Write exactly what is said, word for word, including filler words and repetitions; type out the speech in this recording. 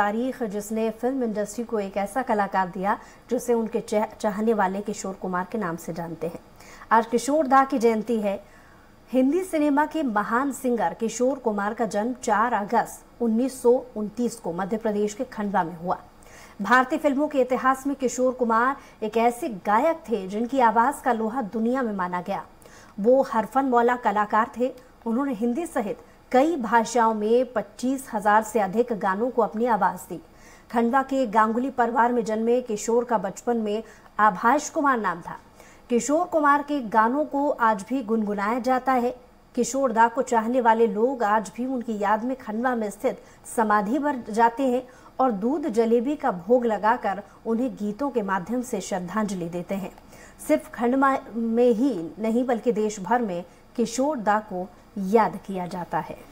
तारीख जिसने film industry को एक ऐसा कलाकार दिया जिसे उनके चाहने वाले किशोर कुमार के नाम से जानते हैं। आज किशोर दा की जयंती है। हिंदी सिनेमा के महान सिंगर किशोर कुमार का जन्म चार अगस्त उन्नीस सौ उनतीस को मध्य प्रदेश के खंडवा में हुआ। भारतीय फिल्मों के इतिहास में किशोर कुमार एक ऐसे गायक थे जिनकी आवाज का लोहा दुनिया में माना गया। वो हरफन मौला कलाकार थे। उन्होंने हिंदी सहित कई भाषाओं में पच्चीस हजार से अधिक गानों को अपनी आवाज दी। खंडवा के गांगुली परिवार में जन्मे किशोर का बचपन में आभाष कुमार नाम था। किशोर कुमार के गानों को आज भी गुनगुनाया जाता है। किशोर दा को चाहने वाले लोग आज भी उनकी याद में खंडवा में स्थित समाधि पर जाते हैं और दूध जलेबी का भोग लगाकर उन्हें गीतों के माध्यम से श्रद्धांजलि देते हैं। सिर्फ खंडवा में ही नहीं बल्कि देश भर में किशोर दा को याद किया जाता है।